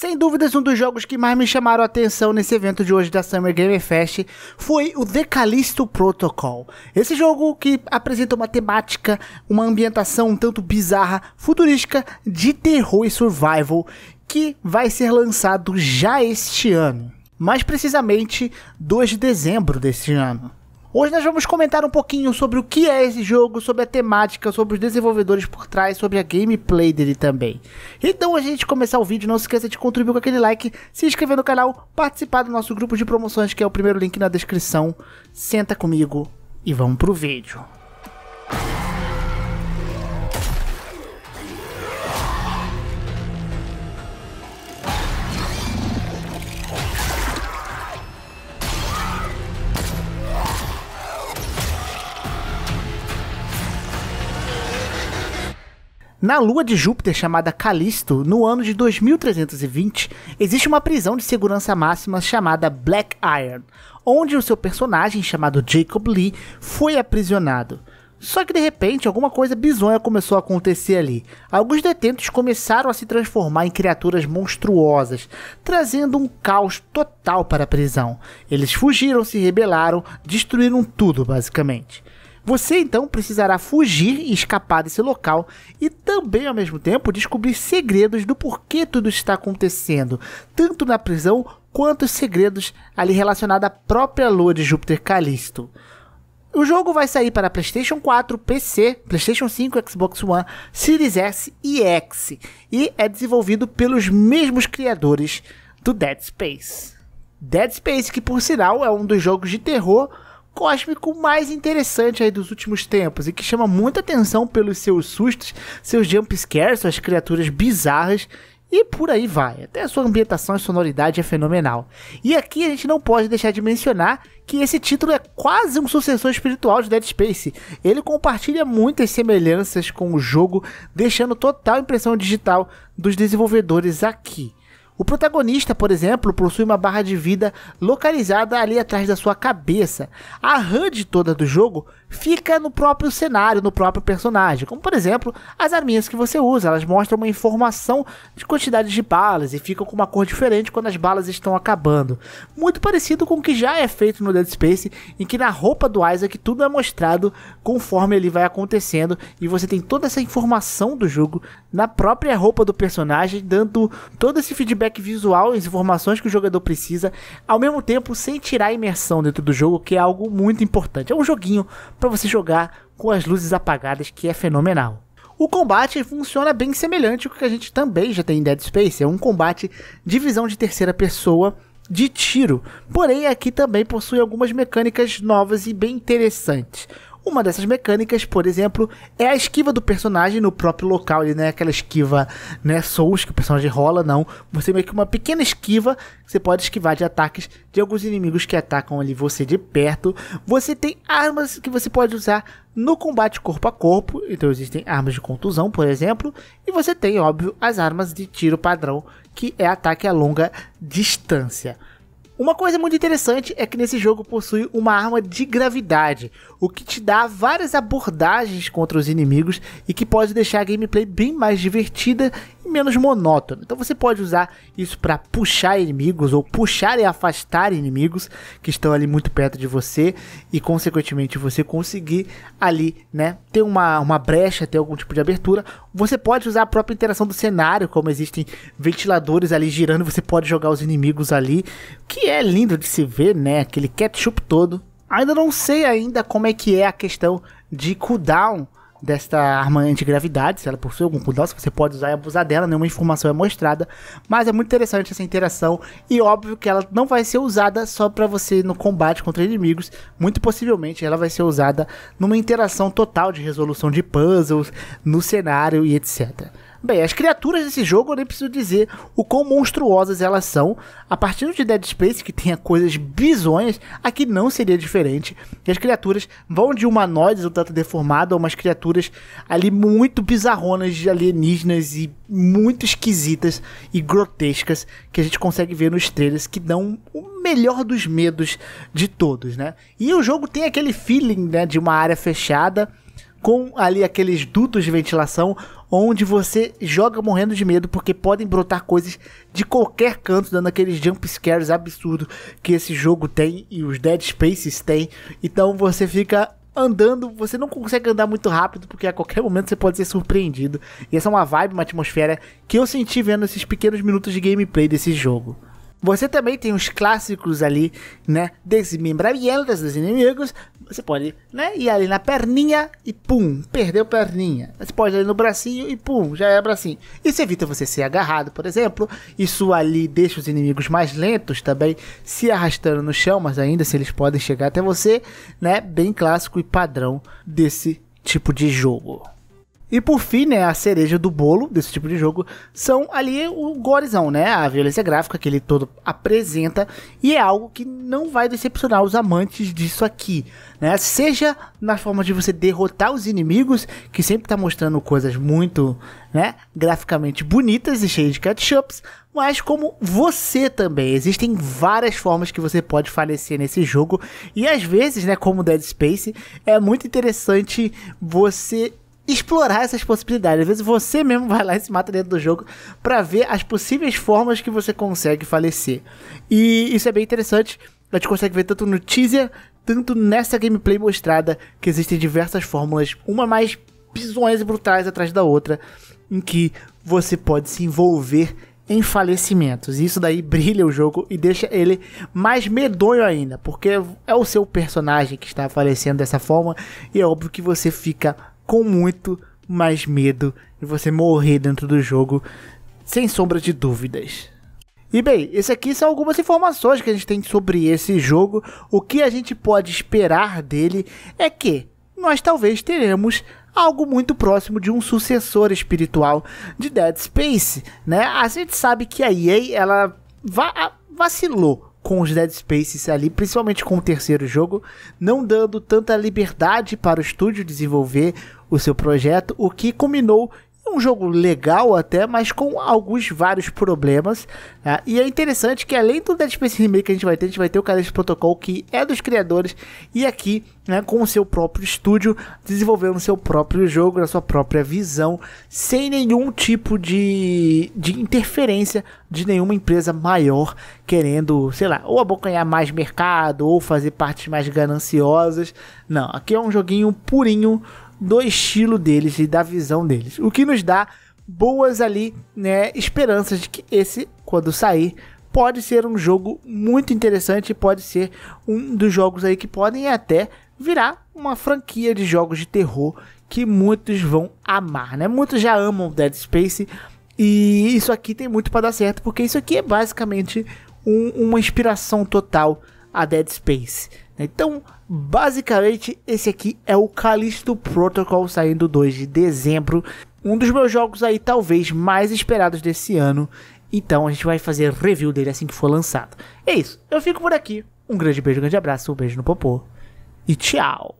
Sem dúvidas, um dos jogos que mais me chamaram a atenção nesse evento de hoje da Summer Game Fest foi o The Callisto Protocol. Esse jogo que apresenta uma temática, uma ambientação um tanto bizarra, futurística, de terror e survival, que vai ser lançado já este ano. Mais precisamente, 2 de dezembro deste ano. Hoje nós vamos comentar um pouquinho sobre o que é esse jogo, sobre a temática, sobre os desenvolvedores por trás, sobre a gameplay dele também. Então, antes de a gente começar o vídeo, não se esqueça de contribuir com aquele like, se inscrever no canal, participar do nosso grupo de promoções, que é o primeiro link na descrição. Senta comigo e vamos pro vídeo. Na lua de Júpiter, chamada Callisto, no ano de 2320, existe uma prisão de segurança máxima chamada Black Iron, onde o seu personagem, chamado Jacob Lee, foi aprisionado. Só que de repente, alguma coisa bizonha começou a acontecer ali. Alguns detentos começaram a se transformar em criaturas monstruosas, trazendo um caos total para a prisão. Eles fugiram, se rebelaram, destruíram tudo basicamente. Você então precisará fugir e escapar desse local e também ao mesmo tempo descobrir segredos do porquê tudo está acontecendo, tanto na prisão quanto os segredos ali relacionados à própria lua de Júpiter Callisto. O jogo vai sair para PlayStation 4, PC, PlayStation 5, Xbox One, Series S e X e é desenvolvido pelos mesmos criadores do Dead Space. Dead Space, que por sinal é um dos jogos de terror cósmico mais interessante aí dos últimos tempos e que chama muita atenção pelos seus sustos, seus jumpscares, suas criaturas bizarras e por aí vai. Até a sua ambientação e sonoridade é fenomenal. E aqui a gente não pode deixar de mencionar que esse título é quase um sucessor espiritual de Dead Space. Ele compartilha muitas semelhanças com o jogo, deixando total impressão digital dos desenvolvedores aqui. O protagonista, por exemplo, possui uma barra de vida localizada ali atrás da sua cabeça. A HUD toda do jogo fica no próprio cenário, no próprio personagem. Como, por exemplo, as arminhas que você usa. Elas mostram uma informação de quantidade de balas e ficam com uma cor diferente quando as balas estão acabando. Muito parecido com o que já é feito no Dead Space, em que na roupa do Isaac tudo é mostrado conforme ele vai acontecendo. E você tem toda essa informação do jogo na própria roupa do personagem, dando todo esse feedback visual, as informações que o jogador precisa, ao mesmo tempo sem tirar a imersão dentro do jogo, que é algo muito importante. É um joguinho para você jogar com as luzes apagadas, que é fenomenal. O combate funciona bem semelhante ao que a gente também já tem em Dead Space, é um combate de visão de terceira pessoa, de tiro, porém aqui também possui algumas mecânicas novas e bem interessantes. Uma dessas mecânicas, por exemplo, é a esquiva do personagem no próprio local. Ele não é aquela esquiva, né, Souls, que o personagem rola, não. Você meio que uma pequena esquiva, você pode esquivar de ataques de alguns inimigos que atacam ali você de perto. Você tem armas que você pode usar no combate corpo a corpo. Então existem armas de contusão, por exemplo. E você tem, óbvio, as armas de tiro padrão, que é ataque a longa distância. Uma coisa muito interessante é que nesse jogo possui uma arma de gravidade, o que te dá várias abordagens contra os inimigos e que pode deixar a gameplay bem mais divertida e menos monótona. Então você pode usar isso para puxar inimigos ou puxar e afastar inimigos que estão ali muito perto de você e consequentemente você conseguir ali, né, ter uma brecha, ter algum tipo de abertura. Você pode usar a própria interação do cenário, como existem ventiladores ali girando, você pode jogar os inimigos ali, que é lindo de se ver, né? Aquele ketchup todo. Ainda não sei ainda como é que é a questão de cooldown desta arma antigravidade, se ela possui algum cooldown, se você pode usar e abusar dela, nenhuma informação é mostrada, mas é muito interessante essa interação e óbvio que ela não vai ser usada só para você no combate contra inimigos, muito possivelmente ela vai ser usada numa interação total de resolução de puzzles, no cenário e etc. Bem, as criaturas desse jogo eu nem preciso dizer o quão monstruosas elas são. A partir de Dead Space, que tenha coisas bizonhas, aqui não seria diferente. E as criaturas vão de humanoides, um tanto deformado, a umas criaturas ali muito bizarronas, de alienígenas e muito esquisitas e grotescas, que a gente consegue ver nos trailers, que dão o melhor dos medos de todos, né? E o jogo tem aquele feeling, né, de uma área fechada, com ali aqueles dutos de ventilação, onde você joga morrendo de medo, porque podem brotar coisas de qualquer canto, dando aqueles jump scares absurdos que esse jogo tem e os Dead Spaces tem. Então você fica andando, você não consegue andar muito rápido, porque a qualquer momento você pode ser surpreendido. E essa é uma vibe, uma atmosfera que eu senti vendo esses pequenos minutos de gameplay desse jogo. Você também tem os clássicos ali, né, desmembramentos dos inimigos. Você pode, né, ir ali na perninha e pum, perdeu perninha. Você pode ir ali no bracinho e pum, já é bracinho. Isso evita você ser agarrado, por exemplo. Isso ali deixa os inimigos mais lentos também, se arrastando no chão, mas ainda se eles podem chegar até você, né, bem clássico e padrão desse tipo de jogo. E por fim, né, a cereja do bolo desse tipo de jogo são ali o gorezão, né, a violência gráfica que ele todo apresenta, e é algo que não vai decepcionar os amantes disso aqui, né, seja na forma de você derrotar os inimigos, que sempre tá mostrando coisas muito, né, graficamente bonitas e cheias de ketchups, mas como você também. Existem várias formas que você pode falecer nesse jogo, e às vezes, né, como Dead Space, é muito interessante você explorar essas possibilidades. Às vezes você mesmo vai lá e se mata dentro do jogo para ver as possíveis formas que você consegue falecer. E isso é bem interessante. A gente consegue ver tanto no teaser, tanto nessa gameplay mostrada, que existem diversas fórmulas, uma mais bizonhas e brutais atrás da outra, em que você pode se envolver em falecimentos. Isso daí brilha o jogo e deixa ele mais medonho ainda, porque é o seu personagem que está falecendo dessa forma, e é óbvio que você fica com muito mais medo de você morrer dentro do jogo, sem sombra de dúvidas. E bem, esse aqui são algumas informações que a gente tem sobre esse jogo. O que a gente pode esperar dele é que nós talvez teremos algo muito próximo de um sucessor espiritual de Dead Space, né? A gente sabe que a EA, ela vacilou com os Dead Spaces ali, principalmente com o terceiro jogo, não dando tanta liberdade para o estúdio desenvolver o seu projeto, o que culminou em um jogo legal até, mas com vários problemas, tá? E é interessante que além do Dead Space Remake que a gente vai ter o Callisto Protocol, que é dos criadores, e aqui, né, com o seu próprio estúdio, desenvolvendo o seu próprio jogo, na sua própria visão, sem nenhum tipo de interferência de nenhuma empresa maior querendo, sei lá, ou abocanhar mais mercado, ou fazer partes mais gananciosas. Não, aqui é um joguinho purinho do estilo deles e da visão deles, o que nos dá boas ali, né, esperanças de que esse, quando sair, pode ser um jogo muito interessante, pode ser um dos jogos aí que podem até virar uma franquia de jogos de terror que muitos vão amar, né? Muitos já amam Dead Space, e isso aqui tem muito para dar certo, porque isso aqui é basicamente uma inspiração total a Dead Space. Então, basicamente, esse aqui é o Callisto Protocol, saindo 2 de dezembro, um dos meus jogos aí talvez mais esperados desse ano. Então a gente vai fazer review dele assim que for lançado. É isso, eu fico por aqui. Um grande beijo, um grande abraço, um beijo no popô e tchau!